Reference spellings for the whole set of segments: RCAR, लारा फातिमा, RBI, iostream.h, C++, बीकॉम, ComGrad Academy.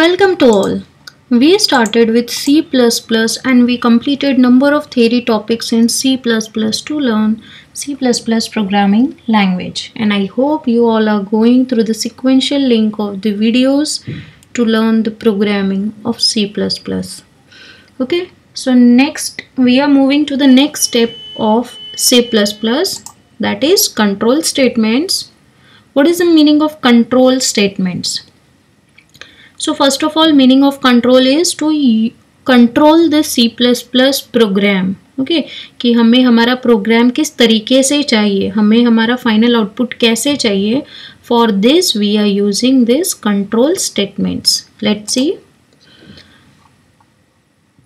Welcome to all. We started with C++ and we completed number of theory topics in C++ to learn C++ programming language. And I hope you all are going through the sequential link of the videos to learn the programming of C++. Okay, so next we are moving to the next step of C++, that is control statements. What is the meaning of control statements? So first of all, meaning of control is to control the C++ program. Okay, कि हमें हमारा programme किस तरीके से चाहिए, हमें हमारा final output कैसे चाहिए. For this we are using this control statements. Let's see.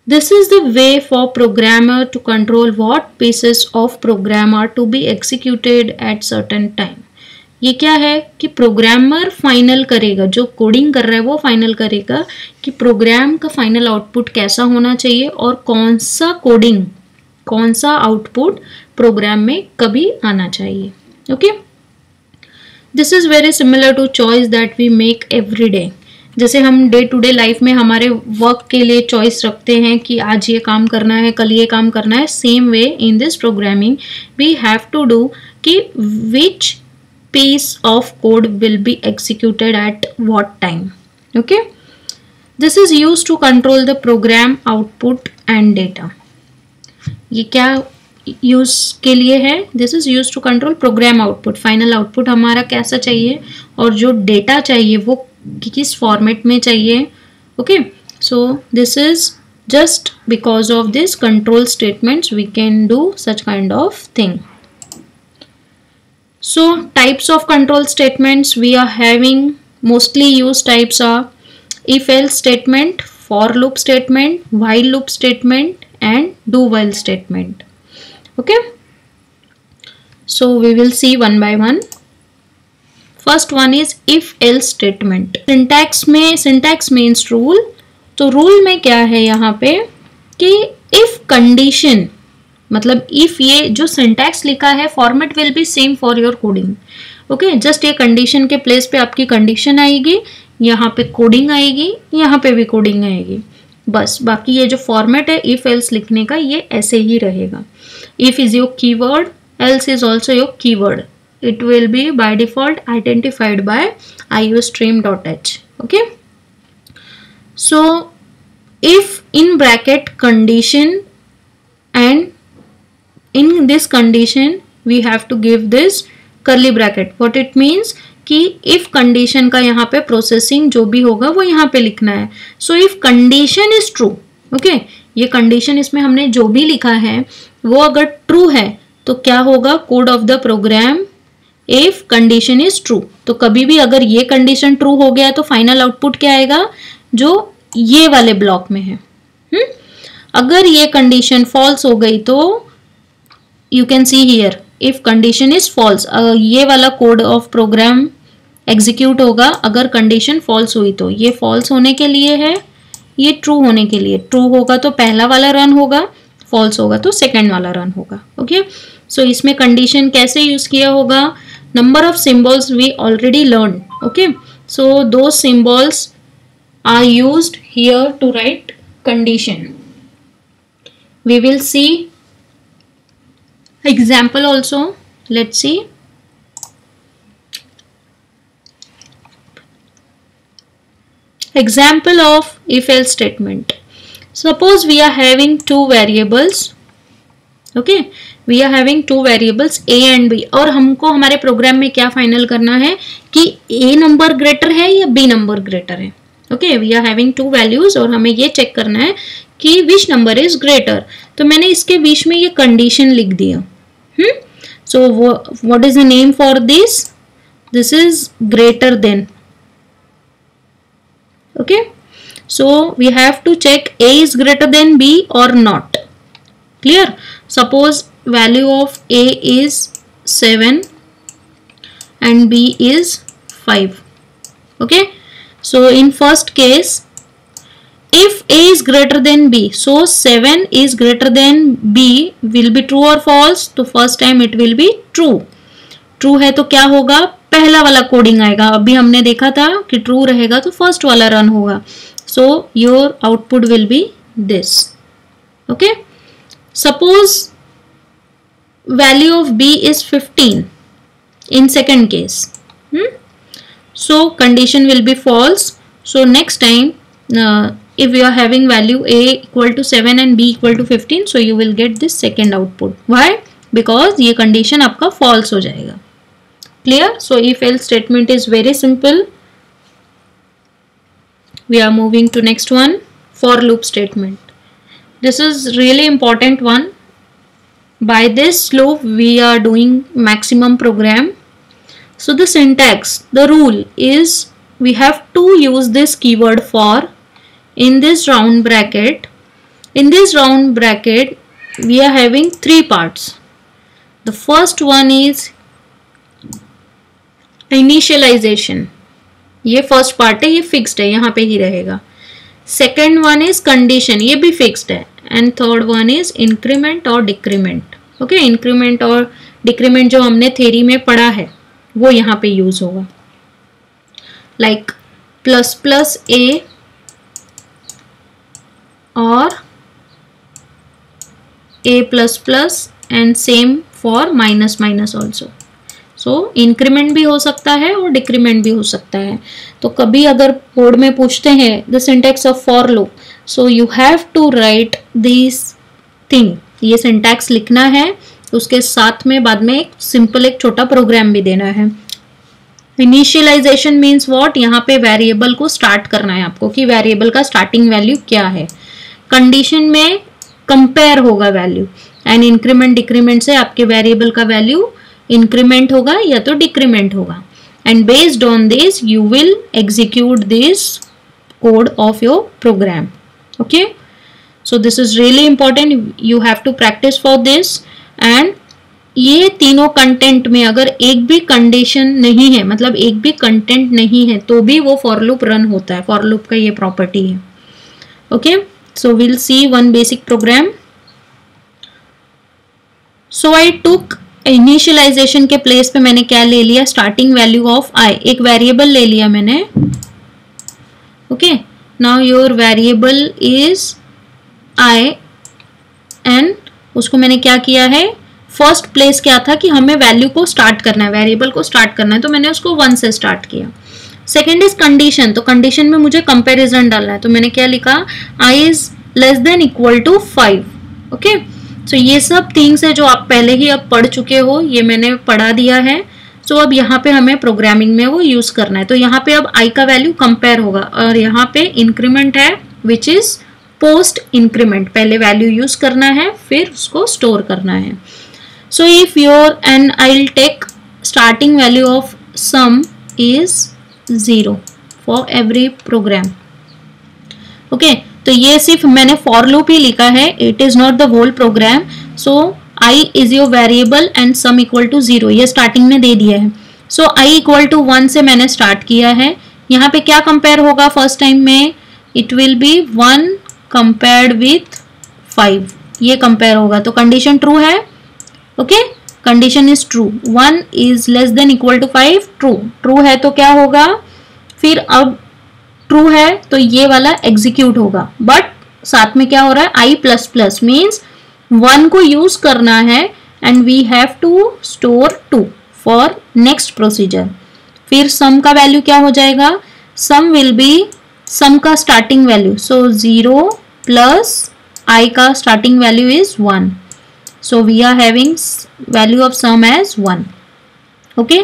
This is the way for programmer to control what pieces of program are to be executed at certain time. ये क्या है कि programmer final करेगा, जो coding कर रहा है वो फाइनल करेगा कि प्रोग्राम का फाइनल आउटपुट कैसा होना चाहिए और कौन सा कोडिंग, कौन सा आउटपुट प्रोग्राम में कभी आना चाहिए. Okay, this is very similar to choice that we make every day. जैसे हम डे टू डे लाइफ में हमारे वर्क के लिए चॉइस रखते हैं कि आज ये काम करना है, कल ये काम करना है. Same way in this programming we have to do कि which piece of code will be executed at what time. Okay, this is used to control the program output and data. ये क्या use के लिए है? This is used to control program output. Final output हमारा कैसा चाहिए और जो data चाहिए वो किस format में चाहिए. Okay, so this is just because of this control statements we can do such kind of thing. So types of control statements we are having, mostly used types are if else statement, for loop statement, while loop statement and do while statement. Okay, so we will see one by one. First one is if else statement. Syntax में, syntax means rule. तो rule में क्या है यहाँ पे कि if condition, मतलब if, ये जो सिंटैक्स लिखा है format will be same for your coding. Okay, just ये कंडीशन के प्लेस पे आपकी कंडीशन आएगी, यहाँ पे कोडिंग आएगी, यहाँ पे भी कोडिंग आएगी, बस. बाकी ये जो फॉर्मेट है इफ एल्स लिखने का ये ऐसे ही रहेगा. If is your keyword, else is also your keyword. It will be by default identified by iostream.h. Okay, so if in bracket condition and in this condition we have to give this curly bracket. what it means कि if condition का यहाँ पे processing जो भी होगा वो यहाँ पे लिखना है. so if condition is true, okay, ये condition इसमें हमने जो भी लिखा है वो अगर true है तो क्या होगा code of the program if condition is true. तो कभी भी अगर ये condition true हो गया तो final output क्या आएगा जो ये वाले block में है. अगर ये condition false हो गई तो you can see here if condition is false, ये वाला code of program execute होगा अगर condition false हुई तो. ये false होने के लिए है, ये true होने के लिए. true होगा तो पहला वाला run होगा, false होगा तो second वाला run होगा. okay, so इसमें condition कैसे use किया होगा? number of symbols we already learned. okay, so those symbols are used here to write condition. we will see example also. let's see. example of if else statement. suppose we are having two variables. okay, we are having two variables a and b. और हमको हमारे programme में क्या final करना है कि a number greater है या b नंबर ग्रेटर है. okay, we are having two values और हमें ये चेक करना है कि विच नंबर इज ग्रेटर. तो मैंने इसके बीच में ये कंडीशन लिख दिया. so what is the name for this? this is greater than. okay, so we have to check a is greater than b or not. clear? suppose value of a is 7 and b is 5. okay, so in first case if a is greater than b, so 7 is greater than b will be true or false? तो first time it will be true. True है तो क्या होगा, पहला वाला coding आएगा। अभी हमने देखा था कि ट्रू रहेगा तो फर्स्ट वाला रन होगा। So your output will be this. Okay, suppose value of b is 15 in second case, so condition will be false. So next time if we are having value a equal to 7 and b equal to 15, so you will get this second output. Why? Because ये condition आपका false हो जाएगा। Clear? So if else statement is very simple. We are moving to next one, for loop statement. This is really important one. By this loop we are doing maximum program. So the syntax, the rule is we have to use this keyword for. In this round bracket we are having three parts. The first one is initialization. ये first part है, ये fixed है, यहाँ पे ही रहेगा। Second one is condition, ये भी fixed है। And third one is increment और decrement. Okay, increment और decrement जो हमने theory में पढ़ा है वो यहाँ पे use होगा। Like plus plus a और a plus plus and same for minus minus also. So increment भी हो सकता है और decrement भी हो सकता है। तो कभी अगर कोड में पूछते हैं the syntax of for loop, so you have to write these thing, ये syntax लिखना है, उसके साथ में बाद में एक simple एक छोटा program भी देना है। Initialization means what? यहाँ पे variable को start करना है आपको कि variable का starting value क्या है। कंडीशन में कंपेयर होगा वैल्यू, एंड इंक्रीमेंट डिक्रीमेंट से आपके वेरिएबल का वैल्यू इंक्रीमेंट होगा या तो डिक्रीमेंट होगा, and based on this you will execute this code of your program. Okay, so this is really important, you have to practice for this. And ये तीनों content में अगर एक भी कंडीशन नहीं है, मतलब एक भी कंटेंट नहीं है, तो भी वो फॉर लूप रन होता है। फॉर लूप का ये प्रॉपर्टी है। Okay, so we'll see one basic program. So I took initialization के place पे मैंने क्या ले लिया, starting value of i, एक variable ले लिया मैंने। Okay, now your variable is i and उसको मैंने क्या किया है, first place क्या था कि हमें value को start करना है, variable को start करना है, तो मैंने उसको 1 से start किया। सेकेंड इज कंडीशन, तो कंडीशन में मुझे कंपेरिजन डालना है, तो मैंने क्या लिखा, i is less than equal to 5। Okay, so ये सब थिंग्स है जो आप पहले ही अब पढ़ चुके हो, ये मैंने पढ़ा दिया है। सो अब यहाँ पे हमें प्रोग्रामिंग में वो यूज करना है। तो यहाँ पे अब i का वैल्यू कंपेयर होगा, और यहाँ पे इंक्रीमेंट है विच इज पोस्ट इंक्रीमेंट, पहले वैल्यू यूज करना है फिर उसको स्टोर करना है। So if your and I will take starting value of sum is 0 for every program. Okay, तो ये सिर्फ मैंने फॉर लूप ही लिखा है, it is not the whole program. So i is your variable and sum equal to 0, ये starting में दे दिया है। सो आई इक्वल टू 1 से मैंने स्टार्ट किया है। यहाँ पे क्या कंपेयर होगा फर्स्ट टाइम में, it will be 1 compared with 5, ये कंपेयर होगा। तो कंडीशन ट्रू है। Okay, condition is true, 1 is less than equal to 5, true, true है तो क्या होगा, फिर अब ट्रू है तो ये वाला एग्जीक्यूट होगा, बट साथ में क्या हो रहा है, आई प्लस प्लस मीन्स 1 को यूज करना है, and we have to store 2 for next procedure. फिर सम का वैल्यू क्या हो जाएगा, सम विल बी सम का starting value, so 0 plus i का starting value is 1, so we are having value of sum as 1. Okay,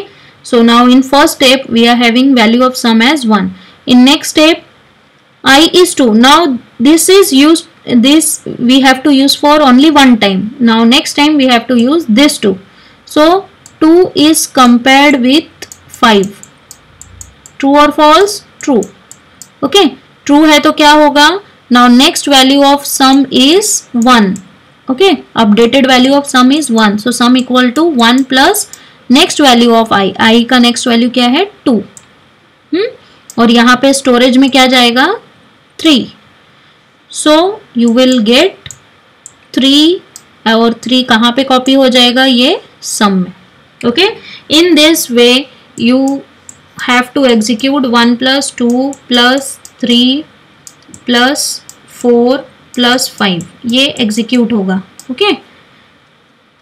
so now in first step we are having value of sum as 1. In next step I is 2, now this is used, this we have to use for only one time. Now next time we have to use this 2, so 2 is compared with 5, true or false, true. Okay, true है तो क्या होगा, now next value of sum is 1. Okay, updated value of sum is 1, so sum equal to 1 plus next value of i, i का next value क्या है 2, और यहाँ पे स्टोरेज में क्या जाएगा 3, सो यू विल गेट 3, और 3 कहाँ पे कॉपी हो जाएगा, ये सम में। Okay, in this way you have to execute 1 plus 2 plus 3 plus 4 plus 5, ये एग्जीक्यूट होगा. Okay,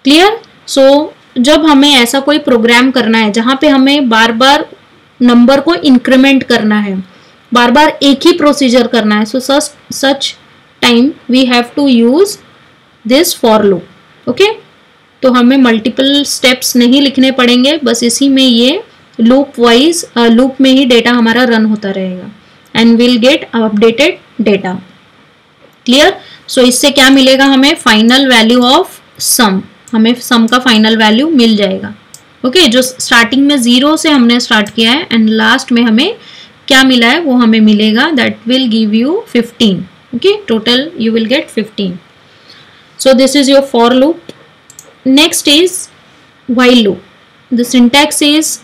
clear. सो जब हमें ऐसा कोई प्रोग्राम करना है जहाँ पे हमें बार बार नंबर को इंक्रीमेंट करना है, बार बार एक ही प्रोसीजर करना है, so such time we have to use this for loop. Okay, तो हमें मल्टीपल स्टेप्स नहीं लिखने पड़ेंगे, बस इसी में ये लूप वाइज लूप में ही डेटा हमारा रन होता रहेगा and will get updated data. Clear. So इससे क्या मिलेगा हमें? Final value of sum. हमें सम का फाइनल वैल्यू मिल जाएगा. ओके, जो स्टार्टिंग में 0 से हमने स्टार्ट किया है एंड लास्ट में हमें क्या मिला है वो हमें मिलेगा. That will give you 15. Okay, total you will get 15. So this is your for loop. Next is while loop. The syntax is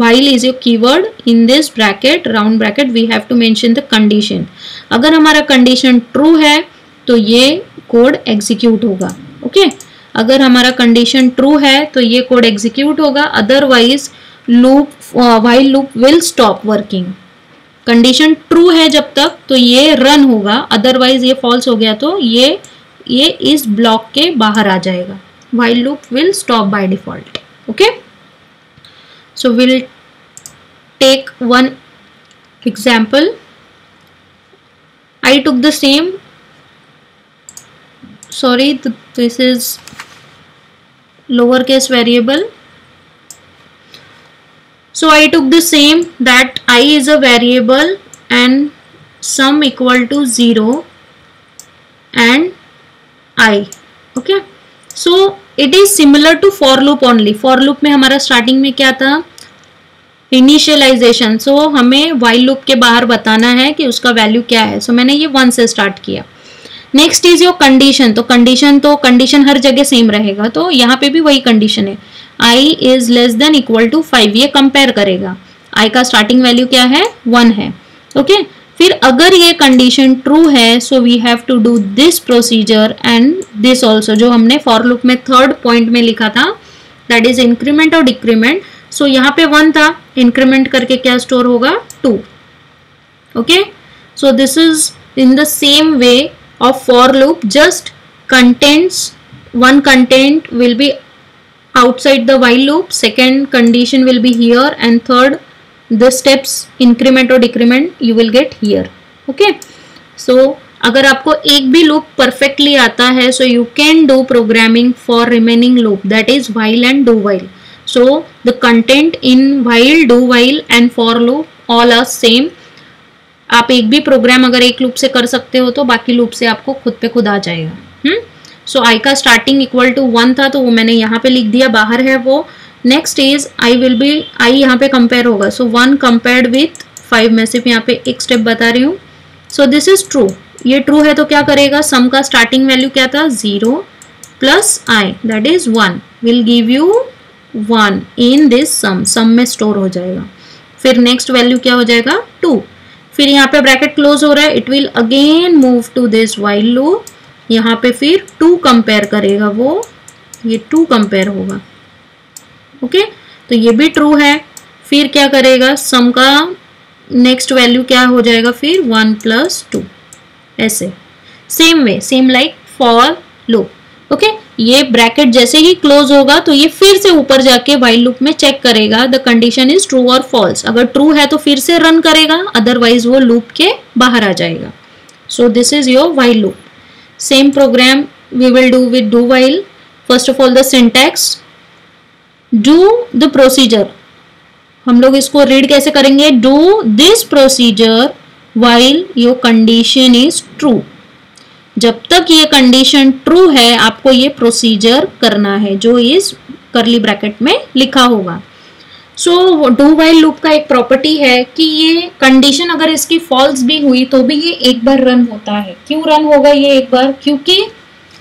while is your keyword, in this bracket round bracket we have to mention the condition. अगर हमारा condition true है तो ये code execute होगा. Okay, अगर हमारा condition true है तो ये code execute होगा, otherwise loop while loop will stop working. Condition true है जब तक तो ये run होगा, otherwise ये false हो गया तो ये इस block के बाहर आ जाएगा. while loop will stop by default. Okay, so we'll take one example. I took the same, sorry, this is lowercase variable. So I took the same that I is a variable and sum equal to 0 and I. okay, so it is similar to for loop only. for loop में हमारा starting में क्या था? Initialization. सो हमें while loop के बाहर बताना है कि उसका वैल्यू क्या है. सो मैंने ये 1 से स्टार्ट किया. Next is your condition. तो कंडीशन हर जगह सेम रहेगा, तो यहाँ पे भी वही कंडीशन है. I is less than equal to 5, ये कंपेयर करेगा. आई का स्टार्टिंग वैल्यू क्या है? 1 है. ओके, फिर अगर ये कंडीशन ट्रू है so we have to do this procedure and this also, जो हमने फॉर लूप में थर्ड पॉइंट में लिखा था, दैट इज इंक्रीमेंट और डिक्रीमेंट. सो यहाँ पे 1 था, इंक्रीमेंट करके क्या स्टोर होगा? 2. Okay, so this is in the same way of for loop, just contents, one content will be outside the while loop, second condition will be here and third the steps increment or decrement you will get here. okay, so अगर आपको एक भी loop perfectly आता है so you can do programming for remaining loop, that is while and do while. so the content in while, do while and for loop all are same. आप एक भी program अगर एक loop से कर सकते हो तो बाकी loop से आपको खुद पे खुद आ जाएगा. so I का starting equal to 1 था तो वो मैंने यहाँ पे लिख दिया, बाहर है वो. Next is i will be, i यहाँ पे कंपेयर होगा. सो 1 कंपेयर्ड विथ 5, मैं सिर्फ यहाँ पे एक स्टेप बता रही हूँ. सो दिस इज ट्रू, ये ट्रू है तो क्या करेगा? सम का स्टार्टिंग वैल्यू क्या था? 0 plus i, that is 1, will give you 1 in this sum, sum में स्टोर हो जाएगा. फिर नेक्स्ट वैल्यू क्या हो जाएगा? 2. फिर यहाँ पे ब्रैकेट क्लोज हो रहा है, it will again move to this while loop. यहाँ पे फिर 2 कंपेयर करेगा वो, ये 2 कंपेयर होगा. ओके, तो ये भी ट्रू है. फिर क्या करेगा? सम का नेक्स्ट वैल्यू क्या हो जाएगा? फिर 1 प्लस 2. ऐसे same way, same like for loop. Okay, ये ब्रैकेट जैसे ही क्लोज होगा तो ये फिर से ऊपर जाके व्हाइल लूप में चेक करेगा द कंडीशन इज ट्रू और फॉल्स. अगर ट्रू है तो फिर से रन करेगा, अदरवाइज वो लूप के बाहर आ जाएगा. So this is your while loop. Same program we will do with do while. First of all the syntax, do the procedure. हम लोग इसको रीड कैसे करेंगे? Do this procedure while your condition is true. जब तक ये condition true है आपको ये प्रोसीजर करना है जो इस करली ब्रैकेट में लिखा होगा. सो डू वाइल लूप का एक प्रॉपर्टी है कि ये कंडीशन अगर इसकी फॉल्स भी हुई तो भी ये एक बार रन होता है. क्यों रन होगा ये एक बार? क्योंकि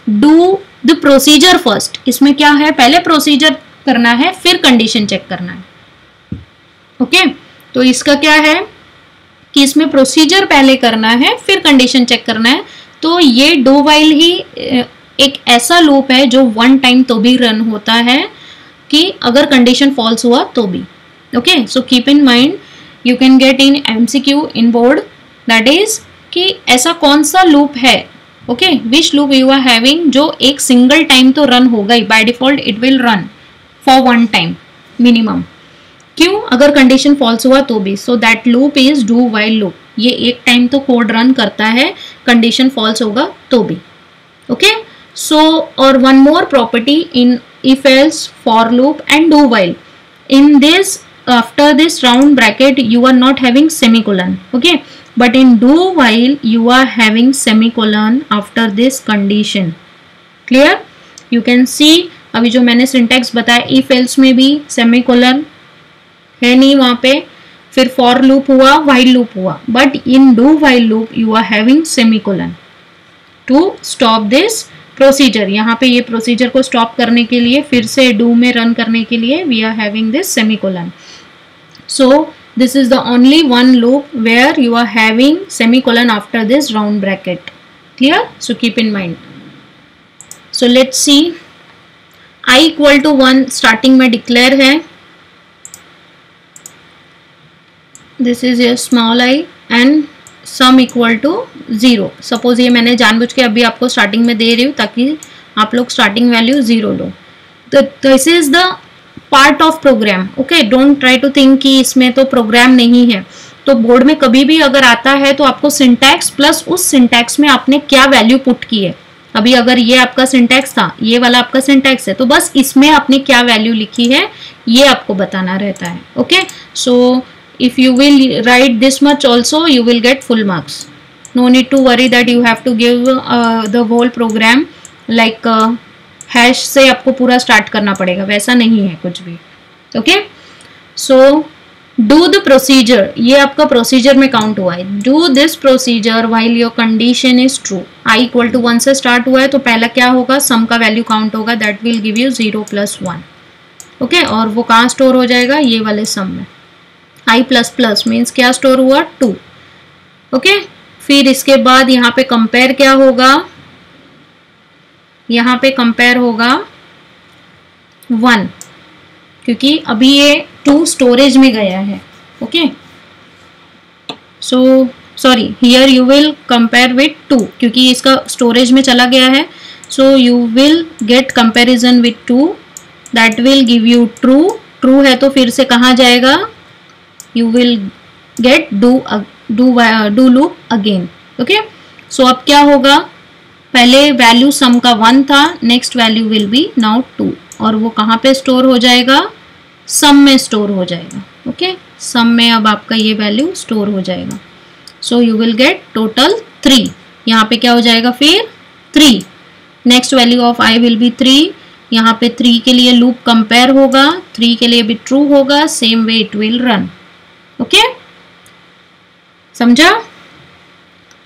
डू द प्रोसीजर फर्स्ट. इसमें क्या है? पहले प्रोसीजर करना है फिर कंडीशन चेक करना है. ओके, तो इसका क्या है कि इसमें प्रोसीजर पहले करना है फिर कंडीशन चेक करना है. तो ये डू व्हाइल ही एक ऐसा लूप है जो 1 टाइम तो भी रन होता है कि अगर कंडीशन फॉल्स हुआ तो भी. Okay, so keep in mind you can get in MCQ in board that is कि ऐसा कौन सा लूप है, okay, which loop you are having जो एक सिंगल टाइम तो रन होगा ही, by default it will run for one time minimum. क्यों? अगर कंडीशन फॉल्स हुआ तो भी. So that loop is do while loop. ये एक टाइम तो कोड रन करता है कंडीशन फॉल्स होगा तो भी. ओके, सो और one more property in if else, for loop and do while, in this after this round bracket you are not having semicolon, okay, but in do while you are having semicolon after this condition. clear? you can see अभी जो मैंने syntax बताया if else में भी semicolon है नहीं वहाँ पे, फिर for loop हुआ, while loop हुआ, but in do while loop you are having semicolon to stop this procedure. यहाँ पे ये प्रोसीजर को स्टॉप करने के लिए फिर से डू में रन करने के लिए we are having this semicolon. So this is the only one loop where you are having semicolon after this round bracket. Clear? So keep in mind. So let's see i equal to 1 starting में declare है, this is your small i, and sum equal to 0. Suppose ये मैंने जानबूझ के अभी आपको starting में दे रही हूँ ताकि आप लोग स्टार्टिंग वैल्यू 0 लो. तो this is the part of program. Okay, don't try to think कि इसमें तो प्रोग्राम नहीं है. तो बोर्ड में कभी भी अगर आता है तो आपको सिंटैक्स प्लस उस सिंटैक्स में आपने क्या वैल्यू पुट की है. अभी अगर ये आपका सिंटैक्स था, ये वाला आपका सिंटैक्स है, तो बस इसमें आपने क्या वैल्यू लिखी है ये आपको बताना रहता है. Okay, so if you will write this much also you will get full marks. no need to worry that you have to give the whole program like hash से आपको पूरा start करना पड़ेगा, वैसा नहीं है कुछ भी. okay, so do the procedure, ये आपका procedure में count हुआ है. do this procedure while your condition is true. i equal to 1 से start हुआ है तो पहला क्या होगा, sum का value count होगा, that will give you 0 plus 1. okay, और वो कहाँ store हो जाएगा, ये वाले sum में. i प्लस प्लस मीन्स क्या स्टोर हुआ, 2. ओके, फिर इसके बाद यहाँ पे कंपेयर क्या होगा, यहाँ पे कंपेयर होगा 1 क्योंकि अभी ये 2 स्टोरेज में गया है. Okay, so sorry, here you will compare with 2 क्योंकि इसका स्टोरेज में चला गया है. So you will get comparison with 2 that will give you true. True है तो फिर से कहाँ जाएगा, you will get do loop again. okay, so अब क्या होगा, पहले value sum का 1 था, next value will be now 2 और वो कहाँ पे store हो जाएगा, sum में store हो जाएगा. okay, sum में अब आपका ये value store हो जाएगा. so you will get total 3. यहाँ पे क्या हो जाएगा फिर 3. next value of i will be 3. यहाँ पे 3 के लिए loop compare होगा, 3 के लिए भी true होगा, same way it will run. Okay, समझा?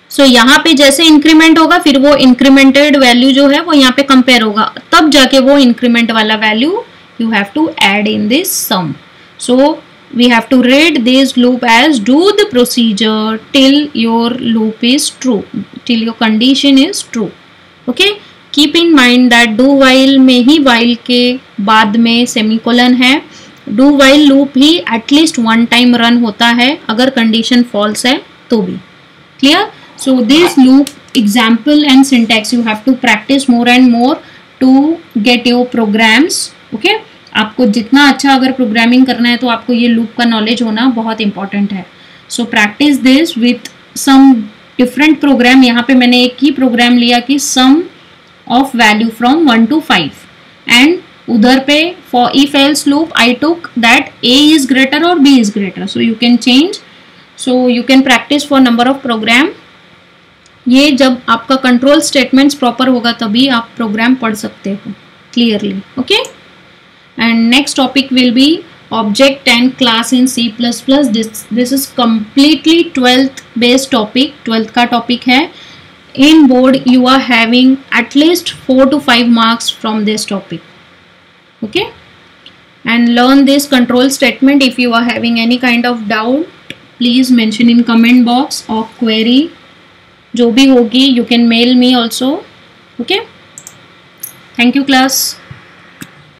सो यहाँ पे जैसे इंक्रीमेंट होगा फिर वो इंक्रीमेंटेड वैल्यू जो है वो यहाँ पे कंपेयर होगा, तब जाके वो इंक्रीमेंट वाला value you have to add in this sum. So we have to read this loop as do the procedure till your loop is true, till your condition is true. Okay, keep in mind that do while में ही while के बाद में semicolon है. Do while loop ही at least 1 time run होता है अगर कंडीशन फॉल्स है तो भी. Clear? So this loop example and syntax you have to practice more and more to get your programs. Okay, आपको जितना अच्छा अगर प्रोग्रामिंग करना है तो आपको ये लूप का नॉलेज होना बहुत इंपॉर्टेंट है. So practice this with some different program. यहाँ पे मैंने एक ही प्रोग्राम लिया कि sum of value from 1 to 5 and उधर पे for if else loop I took that A is greater और B is greater. So you can change, so you can practice for number of program. ये जब आपका control statements proper होगा तभी आप programme पढ़ सकते हो clearly. Okay, and next topic will be object and class in C++. This is completely 12th based topic. 12th का टॉपिक है. In board you are having at least 4 to 5 marks from this topic. okay, and learn this control statement. if you are having any kind of doubt please mention in comment box or query jo bhi hogi you can mail me also. okay, thank you class.